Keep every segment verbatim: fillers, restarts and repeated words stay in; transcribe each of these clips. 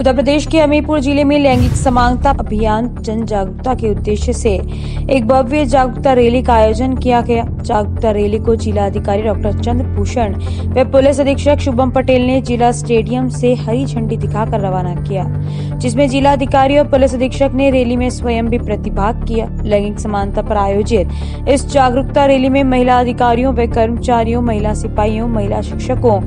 उत्तर प्रदेश के हमीरपुर जिले में लैंगिक समानता अभियान जन जागरूकता के उद्देश्य से एक भव्य जागरूकता रैली का आयोजन किया गया। जागरूकता रैली को जिला अधिकारी डॉक्टर चंद्र भूषण व पुलिस अधीक्षक शुभम पटेल ने जिला स्टेडियम से हरी झंडी दिखाकर रवाना किया, जिसमें जिला अधिकारी और पुलिस अधीक्षक ने रैली में स्वयं भी प्रतिभाग किया। लैंगिक समानता पर आयोजित इस जागरूकता रैली में महिला अधिकारियों व कर्मचारियों, महिला सिपाहियों, महिला शिक्षकों,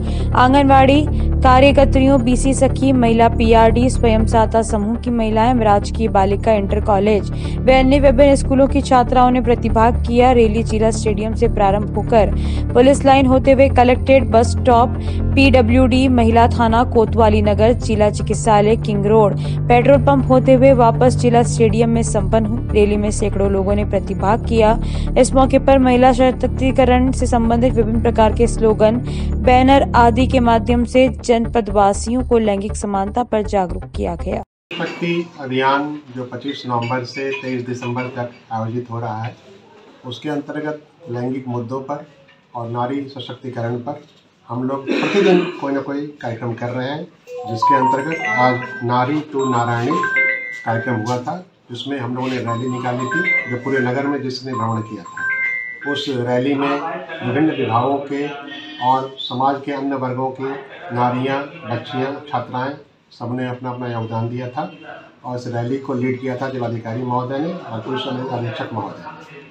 आंगनबाड़ी कार्यकर्त्रियों, बीसी सखी, महिला पीआरडी, स्वयं सहायता समूह की महिलाएं, राजकीय बालिका इंटर कॉलेज व अन्य विभिन्न स्कूलों की छात्राओं ने प्रतिभाग किया। रैली जिला स्टेडियम से प्रारंभ होकर पुलिस लाइन होते हुए कलेक्ट्रेट, बस स्टॉप, पीडब्ल्यूडी, महिला थाना, कोतवाली नगर, जिला चिकित्सालय, किंग रोड, पेट्रोल पंप होते हुए वापस जिला स्टेडियम में सम्पन्न हुई। रैली में सैकड़ों लोगों ने प्रतिभाग किया। इस मौके पर महिला सशक्तिकरण से संबंधित विभिन्न प्रकार के स्लोगन, बैनर आदि के माध्यम से जनपदवासियों को लैंगिक समानता पर जागरूक किया गया। मिशन शक्ति अभियान जो पच्चीस नवंबर से तेईस दिसंबर तक आयोजित हो रहा है, उसके अंतर्गत लैंगिक मुद्दों पर और नारी सशक्तिकरण पर हम लोग प्रतिदिन कोई ना कोई कार्यक्रम कर रहे हैं, जिसके अंतर्गत आज नारी टू नारायणी कार्यक्रम हुआ था, जिसमें हम लोगों ने रैली निकाली थी जो पूरे नगर में जिसने भ्रमण किया था। उस रैली में विभिन्न विभागों के और समाज के अन्य वर्गों के नारियां, बच्चियां, छात्राएं सबने अपना अपना योगदान दिया था और इस रैली को लीड किया था जिलाधिकारी महोदय ने और पुलिस अधीक्षक महोदय ने।